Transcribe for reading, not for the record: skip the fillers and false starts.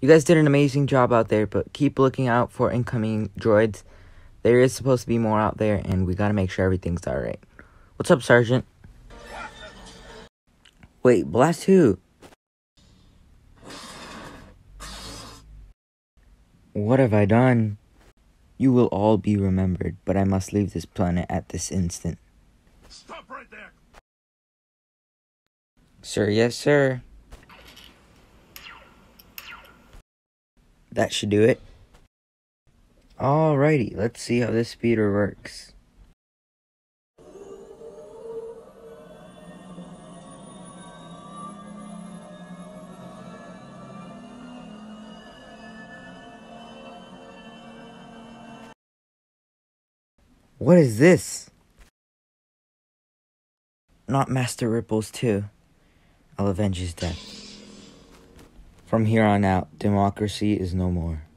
You guys did an amazing job out there, but keep looking out for incoming droids. There is supposed to be more out there, and we gotta make sure everything's alright. What's up, Sergeant? Wait, blast who? What have I done? You will all be remembered, but I must leave this planet at this instant. Stop right there! Sir, yes, sir. That should do it. Alrighty, let's see how this speeder works. What is this? Not Master Ripples too. I'll avenge his death. From here on out, democracy is no more.